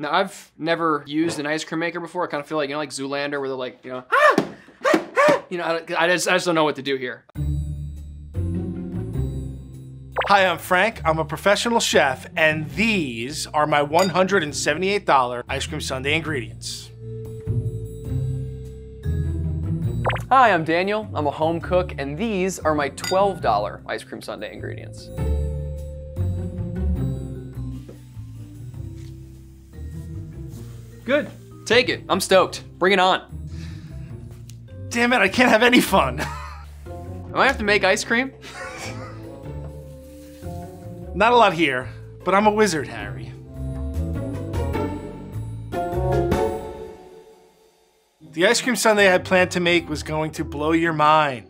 Now, I've never used an ice cream maker before. I kind of feel like, you know, like Zoolander, where they're like, you know, ah, ah, ah. You know, I just don't know what to do here. Hi, I'm Frank. I'm a professional chef, and these are my $178 ice cream sundae ingredients. Hi, I'm Daniel. I'm a home cook, and these are my $12 ice cream sundae ingredients. Good. Take it. I'm stoked. Bring it on. Damn it, I can't have any fun. Am I have to make ice cream? Not a lot here, but I'm a wizard, Harry. The ice cream sundae I had planned to make was going to blow your mind.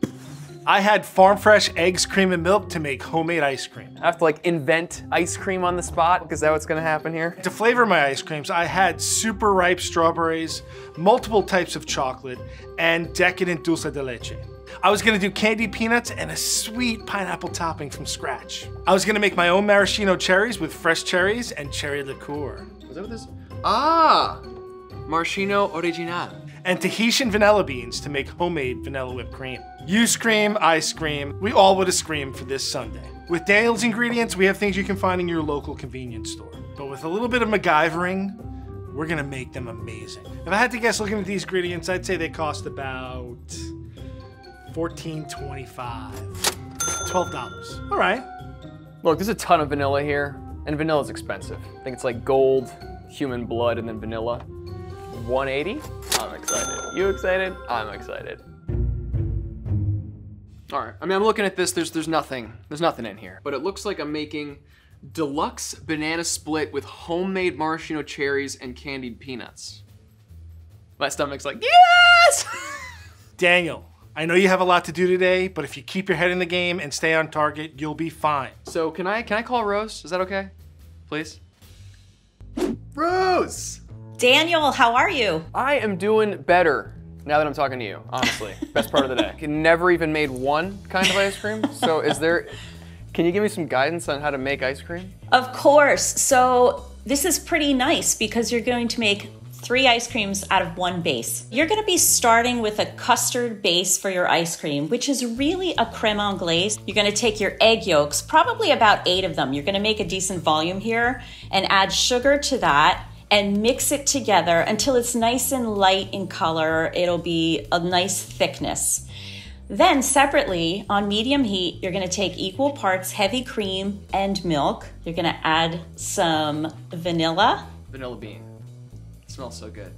I had farm fresh eggs, cream, and milk to make homemade ice cream. I have to like invent ice cream on the spot, because that's what's gonna happen here. To flavor my ice creams, I had super ripe strawberries, multiple types of chocolate, and decadent dulce de leche. I was gonna do candied peanuts and a sweet pineapple topping from scratch. I was gonna make my own maraschino cherries with fresh cherries and cherry liqueur. Is that what this is? Ah, maraschino original. And Tahitian vanilla beans to make homemade vanilla whipped cream. You scream, I scream, we all would have screamed for this sundae. With Daniel's ingredients, we have things you can find in your local convenience store. But with a little bit of MacGyvering, we're gonna make them amazing. If I had to guess looking at these ingredients, I'd say they cost about $14.25, $12. All right. Look, there's a ton of vanilla here, and vanilla's expensive. I think it's like gold, human blood, and then vanilla. 180? I'm excited. You excited? I'm excited. All right. I mean, I'm looking at this. There's nothing in here. But it looks like I'm making deluxe banana split with homemade maraschino cherries and candied peanuts. My stomach's like, yes! Daniel, I know you have a lot to do today, but if you keep your head in the game and stay on target, you'll be fine. So can I call Rose? Is that okay? Please? Rose! Daniel, how are you? I am doing better now that I'm talking to you, honestly. Best part of the day. I never even made one kind of ice cream, so can you give me some guidance on how to make ice cream? Of course. So this is pretty nice because you're going to make 3 ice creams out of one base. You're gonna be starting with a custard base for your ice cream, which is really a creme anglaise. You're gonna take your egg yolks, probably about 8 of them. You're gonna make a decent volume here and add sugar to that and mix it together until it's nice and light in color. It'll be a nice thickness. Then separately on medium heat, you're gonna take equal parts heavy cream and milk. You're gonna add some vanilla. Vanilla bean. Smells so good.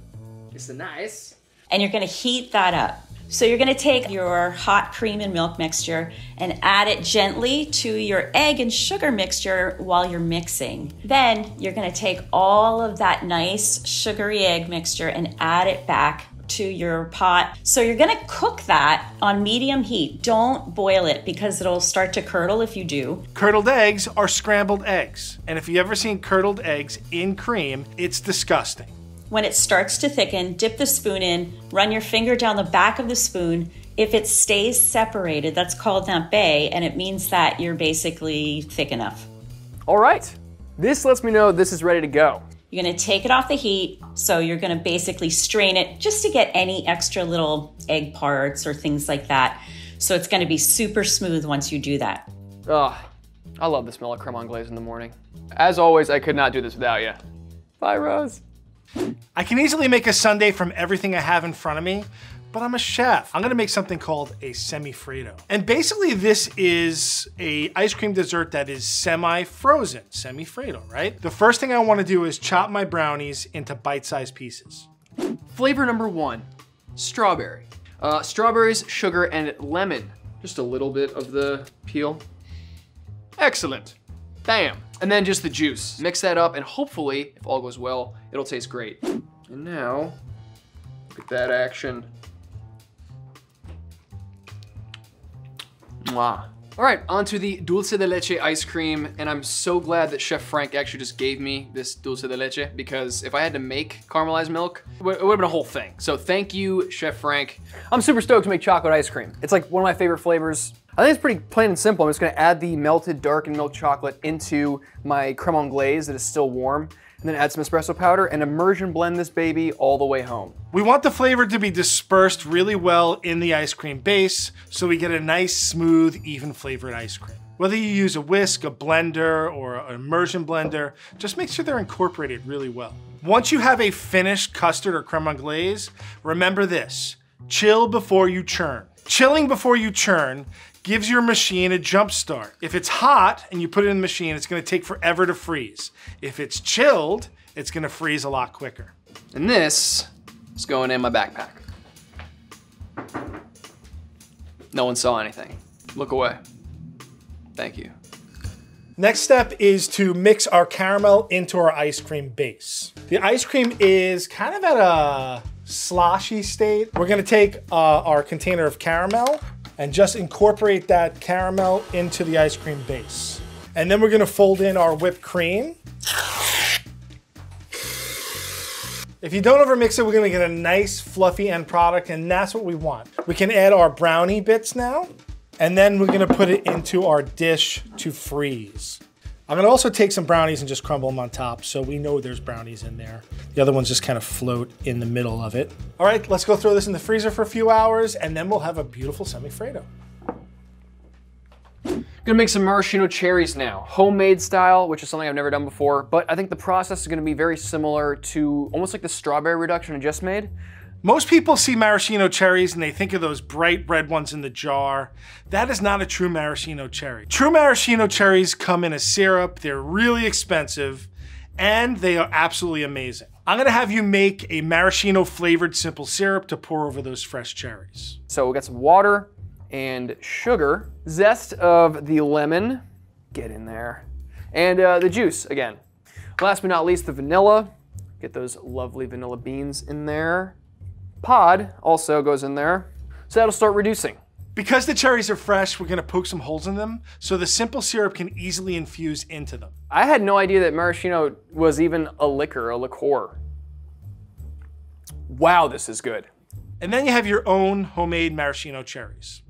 It's nice. And you're gonna heat that up. So you're gonna take your hot cream and milk mixture and add it gently to your egg and sugar mixture while you're mixing. Then you're gonna take all of that nice sugary egg mixture and add it back to your pot. So you're gonna cook that on medium heat. Don't boil it because it'll start to curdle if you do. Curdled eggs are scrambled eggs. And if you've ever seen curdled eggs in cream, it's disgusting. When it starts to thicken, dip the spoon in, run your finger down the back of the spoon. If it stays separated, that's called nappe, and it means that you're basically thick enough. All right, this lets me know this is ready to go. You're gonna take it off the heat, so you're gonna basically strain it just to get any extra little egg parts or things like that. So it's gonna be super smooth once you do that. Oh, I love the smell of creme anglaise in the morning. As always, I could not do this without you. Bye, Rose. I can easily make a sundae from everything I have in front of me, but I'm a chef. I'm gonna make something called a semifreddo. And basically this is a ice cream dessert that is semi-frozen, semifreddo, right? The first thing I wanna do is chop my brownies into bite-sized pieces. Flavor number 1, strawberry. Strawberries, sugar, and lemon. Just a little bit of the peel. Excellent. Bam. And then just the juice. Mix that up and hopefully, if all goes well, it'll taste great. And now, look at that action. Mwah. All right, onto the dulce de leche ice cream. And I'm so glad that Chef Frank actually just gave me this dulce de leche, because if I had to make caramelized milk, it would have been a whole thing. So thank you, Chef Frank. I'm super stoked to make chocolate ice cream. It's like one of my favorite flavors. I think it's pretty plain and simple. I'm just gonna add the melted darkened milk chocolate into my creme anglaise that is still warm. and then add some espresso powder and immersion blend this baby all the way home. We want the flavor to be dispersed really well in the ice cream base, so we get a nice, smooth, even flavored ice cream. Whether you use a whisk, a blender, or an immersion blender, just make sure they're incorporated really well. Once you have a finished custard or creme anglaise, remember this, chill before you churn. Chilling before you churn gives your machine a jump start. If it's hot and you put it in the machine, it's gonna take forever to freeze. If it's chilled, it's gonna freeze a lot quicker. And this is going in my backpack. No one saw anything. Look away. Thank you. Next step is to mix our caramel into our ice cream base. The ice cream is kind of at a sloshy state. We're gonna take our container of caramel and just incorporate that caramel into the ice cream base. And then we're gonna fold in our whipped cream. If you don't overmix it, we're gonna get a nice fluffy end product, and that's what we want. We can add our brownie bits now. And then we're gonna put it into our dish to freeze. I'm gonna also take some brownies and just crumble them on top, so we know there's brownies in there. The other ones just kind of float in the middle of it. All right, let's go throw this in the freezer for a few hours, and then we'll have a beautiful semifreddo. Gonna make some maraschino cherries now, homemade style, which is something I've never done before, but I think the process is gonna be very similar to almost like the strawberry reduction I just made. Most people see maraschino cherries and they think of those bright red ones in the jar. That is not a true maraschino cherry. True maraschino cherries come in a syrup, they're really expensive, and they are absolutely amazing. I'm gonna have you make a maraschino flavored simple syrup to pour over those fresh cherries. So we got some water and sugar, zest of the lemon, get in there, and the juice again. Last but not least, the vanilla. Get those lovely vanilla beans in there. Pod also goes in there, so that'll start reducing. Because the cherries are fresh, we're gonna poke some holes in them so the simple syrup can easily infuse into them. I had no idea that maraschino was even a liquor, a liqueur. Wow, this is good. And then you have your own homemade maraschino cherries.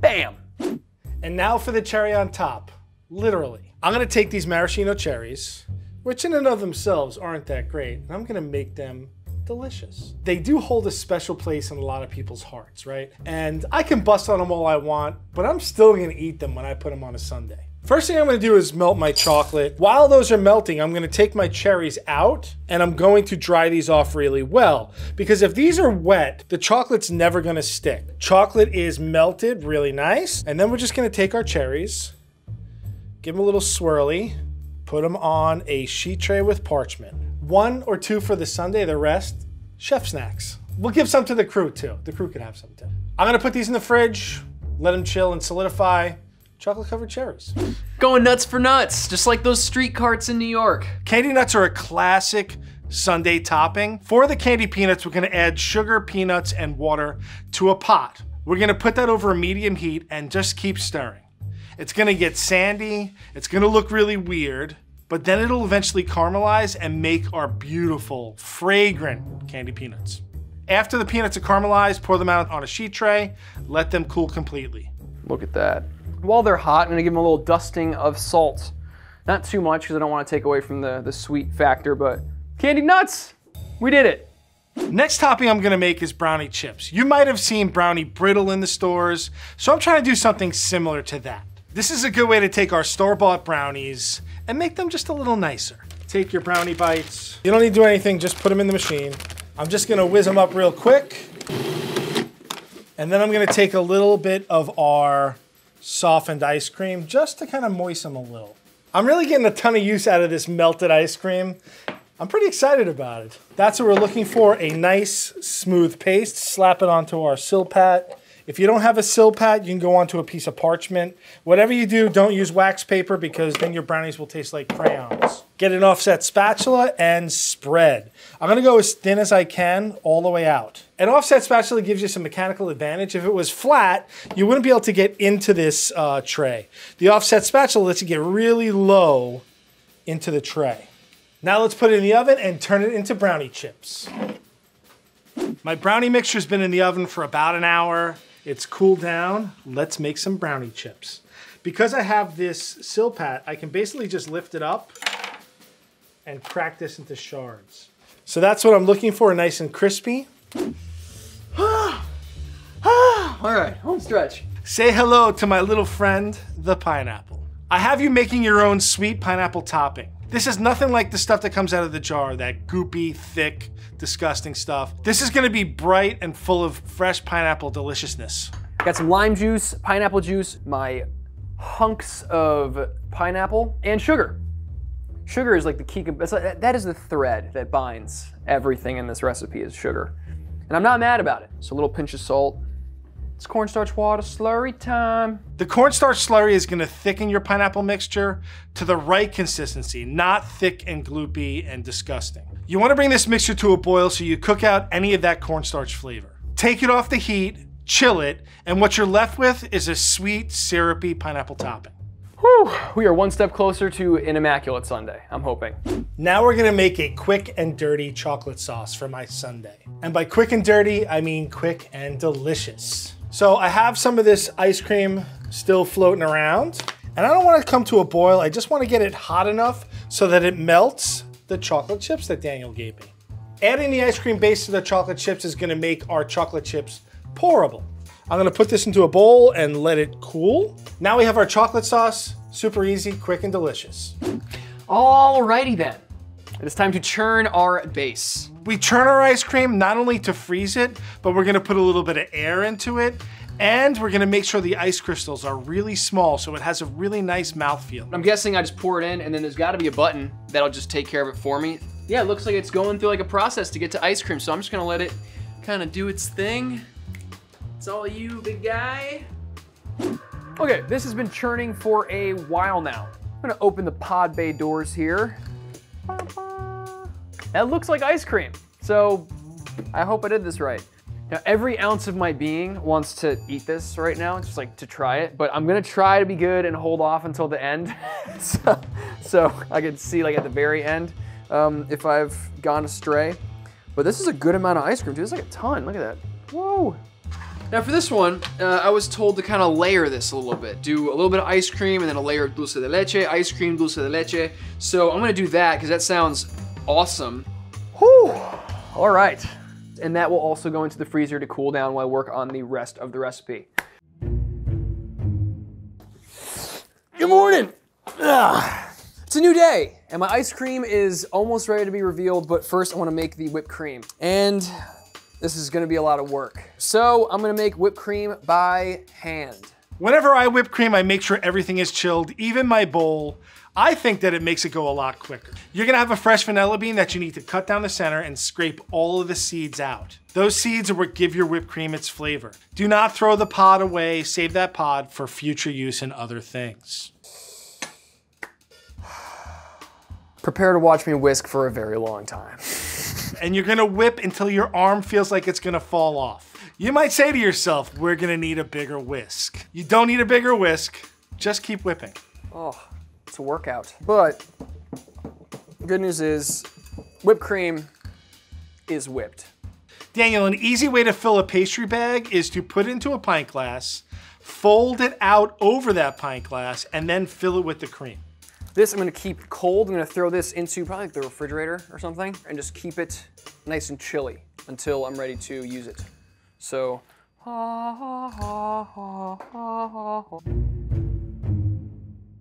Bam! And now for the cherry on top, literally. I'm gonna take these maraschino cherries, which in and of themselves aren't that great, and I'm gonna make them delicious. They do hold a special place in a lot of people's hearts, right? And I can bust on them all I want, but I'm still gonna eat them when I put them on a sundae. First thing I'm gonna do is melt my chocolate. While those are melting, I'm gonna take my cherries out and I'm going to dry these off really well, because if these are wet, the chocolate's never gonna stick. Chocolate is melted really nice, and then we're just gonna take our cherries, give them a little swirly, put them on a sheet tray with parchment. One or two for the sundae, the rest, chef snacks. We'll give some to the crew too. The crew can have some too. I'm gonna put these in the fridge, let them chill and solidify. Chocolate covered cherries. Going nuts for nuts, just like those street carts in New York. Candy nuts are a classic sundae topping. For the candy peanuts, we're gonna add sugar, peanuts, and water to a pot. We're gonna put that over a medium heat and just keep stirring. It's gonna get sandy, it's gonna look really weird, but then it'll eventually caramelize and make our beautiful, fragrant candy peanuts. After the peanuts are caramelized, pour them out on a sheet tray, let them cool completely. Look at that. While they're hot, I'm gonna give them a little dusting of salt. Not too much, because I don't wanna take away from the sweet factor, but candy nuts, we did it. Next topping I'm gonna make is brownie chips. You might have seen brownie brittle in the stores, so I'm trying to do something similar to that. This is a good way to take our store-bought brownies and make them just a little nicer. Take your brownie bites. You don't need to do anything, just put them in the machine. I'm just gonna whiz them up real quick. And then I'm gonna take a little bit of our softened ice cream just to kind of moisten them a little. I'm really getting a ton of use out of this melted ice cream. I'm pretty excited about it. That's what we're looking for, a nice smooth paste. Slap it onto our Silpat. If you don't have a Silpat, you can go onto a piece of parchment. Whatever you do, don't use wax paper, because then your brownies will taste like crayons. Get an offset spatula and spread. I'm gonna go as thin as I can all the way out. An offset spatula gives you some mechanical advantage. If it was flat, you wouldn't be able to get into this tray. The offset spatula lets you get really low into the tray. Now let's put it in the oven and turn it into brownie chips. My brownie mixture's been in the oven for about an hour. It's cooled down. Let's make some brownie chips. Because I have this Silpat, I can basically just lift it up and crack this into shards. So that's what I'm looking for, nice and crispy. All right, home stretch. Say hello to my little friend, the pineapple. I have you making your own sweet pineapple topping. This is nothing like the stuff that comes out of the jar, that goopy, thick, disgusting stuff. This is gonna be bright and full of fresh pineapple deliciousness. Got some lime juice, pineapple juice, my hunks of pineapple, and sugar. Sugar is like the key, that is the thread that binds everything in this recipe is sugar. And I'm not mad about it. So a little pinch of salt. It's cornstarch water slurry time. The cornstarch slurry is gonna thicken your pineapple mixture to the right consistency, not thick and gloopy and disgusting. You wanna bring this mixture to a boil so you cook out any of that cornstarch flavor. Take it off the heat, chill it, and what you're left with is a sweet, syrupy pineapple topping. Whew, we are one step closer to an immaculate sundae, I'm hoping. Now we're gonna make a quick and dirty chocolate sauce for my sundae. And by quick and dirty, I mean quick and delicious. So I have some of this ice cream still floating around, and I don't want to come to a boil. I just want to get it hot enough so that it melts the chocolate chips that Daniel gave me. Adding the ice cream base to the chocolate chips is going to make our chocolate chips pourable. I'm going to put this into a bowl and let it cool. Now we have our chocolate sauce, super easy, quick, and delicious. Alrighty then. It is time to churn our base. We churn our ice cream not only to freeze it, but we're gonna put a little bit of air into it, and we're gonna make sure the ice crystals are really small so it has a really nice mouthfeel. I'm guessing I just pour it in, and then there's gotta be a button that'll just take care of it for me. Yeah, it looks like it's going through like a process to get to ice cream, so I'm just gonna let it kinda do its thing. It's all you, big guy. Okay, this has been churning for a while now. I'm gonna open the pod bay doors here. That looks like ice cream. So I hope I did this right. Now every ounce of my being wants to eat this right now, just like to try it, but I'm gonna try to be good and hold off until the end. so I can see like at the very end if I've gone astray. But this is a good amount of ice cream, dude. It's like a ton, look at that. Whoa. Now for this one, I was told to kind of layer this a little bit. Do a little bit of ice cream and then a layer of dulce de leche, ice cream, dulce de leche. So I'm gonna do that because that sounds awesome. Whew, all right. And that will also go into the freezer to cool down while I work on the rest of the recipe. Good morning. It's a new day and my ice cream is almost ready to be revealed, but first I wanna make the whipped cream. And this is gonna be a lot of work. So I'm gonna make whipped cream by hand. Whenever I whip cream, I make sure everything is chilled, even my bowl. I think that it makes it go a lot quicker. You're gonna have a fresh vanilla bean that you need to cut down the center and scrape all of the seeds out. Those seeds are what give your whipped cream its flavor. Do not throw the pod away, save that pod for future use in other things. Prepare to watch me whisk for a very long time. And you're gonna whip until your arm feels like it's gonna fall off. You might say to yourself, we're gonna need a bigger whisk. You don't need a bigger whisk, just keep whipping. Oh, it's a workout. But good news is, whipped cream is whipped. Daniel, an easy way to fill a pastry bag is to put it into a pint glass, fold it out over that pint glass, and then fill it with the cream. This I'm gonna keep cold. I'm gonna throw this into probably like the refrigerator or something and just keep it nice and chilly until I'm ready to use it. So.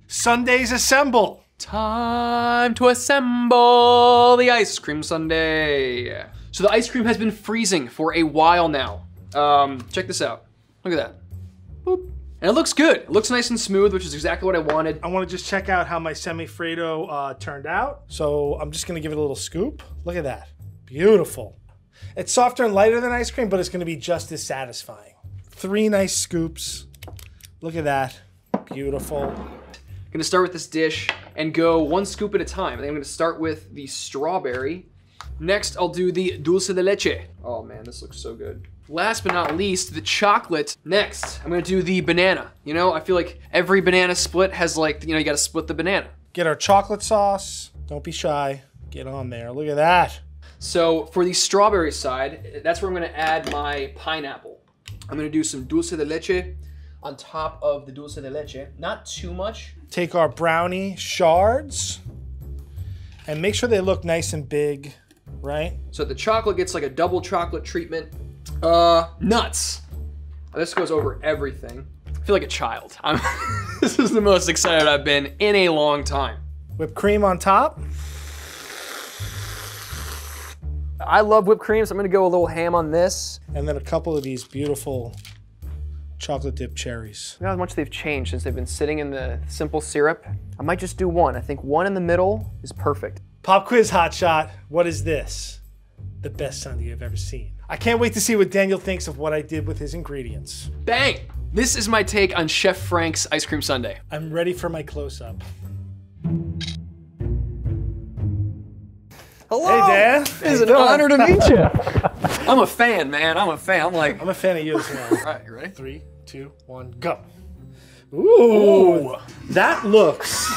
Sundays assemble. Time to assemble the ice cream sundae. So the ice cream has been freezing for a while now. Check this out. Look at that. Boop. And it looks good. It looks nice and smooth, which is exactly what I wanted. I wanna just check out how my semifreddo turned out. So I'm just gonna give it a little scoop. Look at that, beautiful. It's softer and lighter than ice cream, but it's gonna be just as satisfying. 3 nice scoops. Look at that, beautiful. I'm gonna start with this dish and go 1 scoop at a time. And then I'm gonna start with the strawberry. Next, I'll do the dulce de leche. Oh man, this looks so good. Last but not least, the chocolate. Next, I'm gonna do the banana. You know, I feel like every banana split has like, you know, you gotta split the banana. Get our chocolate sauce. Don't be shy, get on there. Look at that. So for the strawberry side, that's where I'm gonna add my pineapple. I'm gonna do some dulce de leche on top of the dulce de leche. Not too much. Take our brownie shards And make sure they look nice and big, right? So the chocolate gets like a double chocolate treatment. Nuts. This goes over everything. I feel like a child. This is the most excited I've been in a long time. Whipped cream on top. I love whipped cream, so I'm gonna go a little ham on this. And then a couple of these beautiful chocolate dip cherries. You know how much they've changed since they've been sitting in the simple syrup. I might just do one. I think one in the middle is perfect. Pop quiz, hotshot. What is this? The best sundae I've ever seen. I can't wait to see what Daniel thinks of what I did with his ingredients. Bang! This is my take on Chef Frank's ice cream sundae. I'm ready for my close-up. Hello! Hey, Dan. It's an honor to meet you. I'm a fan, man. I'm a fan. I'm a fan of you as well. All right, you ready? 3, 2, 1, go. Ooh. That looks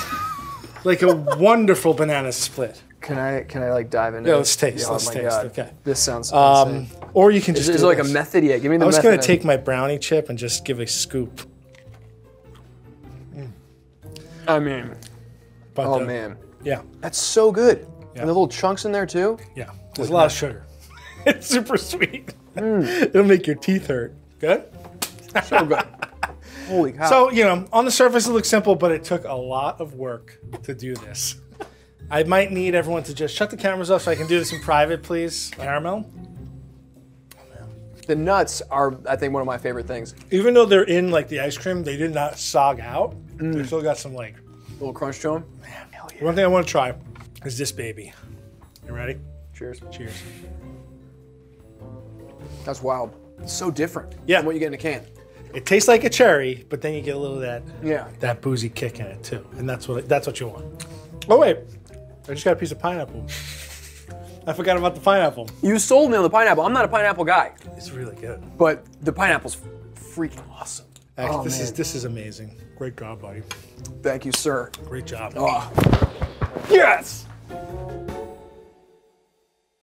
like a wonderful banana split. Can I like dive into it? Yeah, let's taste. Oh, let's taste. God. Okay. This sounds insane. Or you can just do like a method yet. Give me the method. I was going to take my brownie chip and just give a scoop. Mm. I mean. But oh, man. Yeah. That's so good. Yeah. And the little chunks in there too? Yeah, there's a lot of sugar. It's super sweet. Mm. It'll make your teeth hurt. Good? So good. Holy cow. So, you know, on the surface it looks simple, but it took a lot of work to do this. I might need everyone to just shut the cameras off so I can do this in private, please. Caramel. The nuts are, I think, one of my favorite things. Even though they're in like the ice cream, they did not sog out. Mm. They still got some like... a little crunch to them. Man, hell yeah. One thing I want to try is this baby. You ready? Cheers. Cheers. That's wild. It's so different from what you get in a can. It tastes like a cherry, but then you get a little of that, that boozy kick in it too. And that's what you want. Oh wait, I just got a piece of pineapple. I forgot about the pineapple. You sold me on the pineapple. I'm not a pineapple guy. It's really good. But the pineapple's freaking awesome. Oh, this is amazing. Great job, buddy. Thank you, sir. Great job. Oh. Yes!